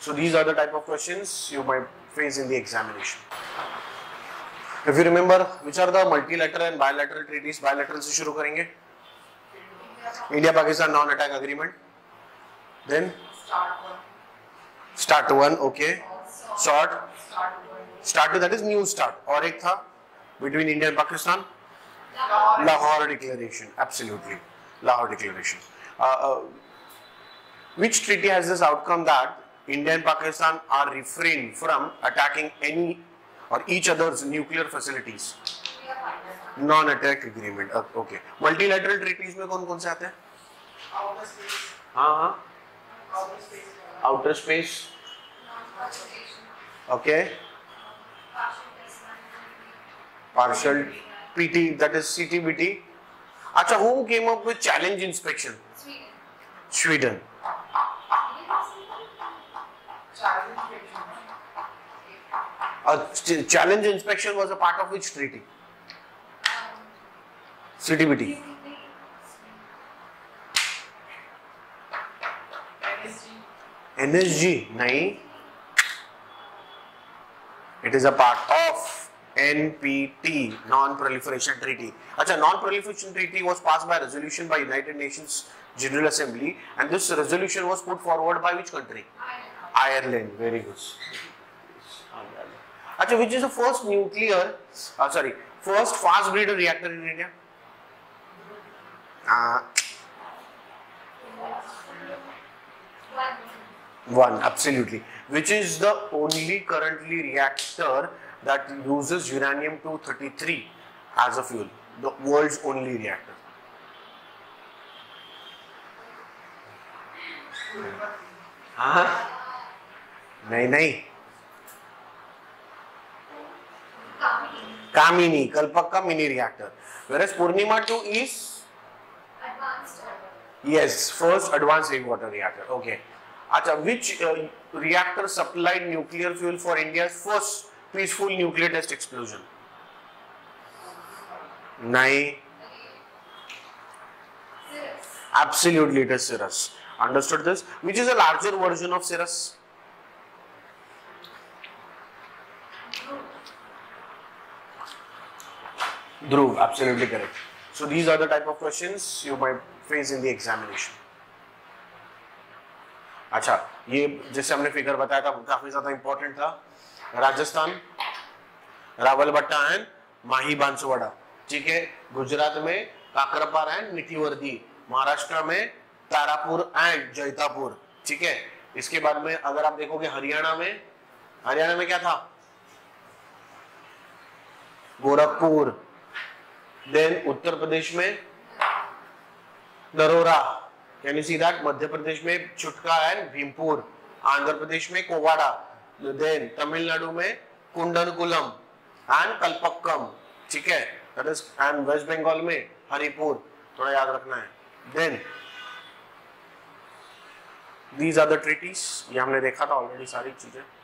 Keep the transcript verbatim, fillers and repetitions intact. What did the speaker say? So these are the type of questions you might face in the examination. If you remember, which are the multilateral and bilateral treaties? Bilateral se shuru karenge. India-Pakistan Non-Attack Agreement. Then? Start one. Start one, okay. Sort. Start two, that is new start. Aur ek tha between India and Pakistan? Lahore, Lahore Declaration. Absolutely. Lahore Declaration. Uh, uh, which treaty has this outcome that India and Pakistan are refrained from attacking any or each other's nuclear facilities? Non-attack agreement. Uh, okay. Multilateral treaties में कौन कौन से आते हैं? Outer space. हाँ हाँ. Outer space. Outer space. Okay. Partial treaty, that is C T B T. Achha, who came up with challenge inspection? Sweden. Sweden. Uh, challenge inspection was a part of which treaty? C T B T. N S G. N S G. Nahin. It is a part of N P T, Non-Proliferation Treaty. Achha, Non-Proliferation Treaty was passed by resolution by United Nations General Assembly, and this resolution was put forward by which country? Ireland. Ireland. Very good. Achha, which is the first nuclear, uh, sorry, first fast breeder reactor in India? Uh, one, absolutely. Which is the only currently reactor that uses uranium two thirty-three as a fuel. The world's only reactor. Huh? Nahi, nahi. Kamini, Kalpakkam mini reactor. Whereas Purnima two is? Advanced. Yes, first advanced heavy water reactor. Okay. Achha, which uh, reactor supplied nuclear fuel for India's first peaceful nuclear test explosion? Nahi. Absolutely, it is Cirus. Understood this? Which is a larger version of Cirus? Dhruv, absolutely correct. So these are the type of questions you might face in the examination. अच्छा, ये जैसे हमने figure बताया था काफी ज़्यादा important था। Rajasthan, रावलबट्टा and माही बांसुवाड़ा, ठीक है। गुजरात में काकरपार एंड निटिवदी, महाराष्ट्र में तारापुर एंड जैतापुर, ठीक है। इसके बाद में अगर आप देखोगे हरियाणा में, हरियाणा में क्या था? गोरखपुर, देन उत्तर प्रदेश में दरोरा, Can you see that? Madhya Pradesh में Chutka and Bhimpur, Andhra Pradesh में Kovada, then Tamil Nadu में Kundan Kulam and Kalpakkam, ठीक है? That is, and West Bengal में Haripur, थोड़ा याद रखना है. Then these are the treaties, ये हमने देखा था already सारी चीजें.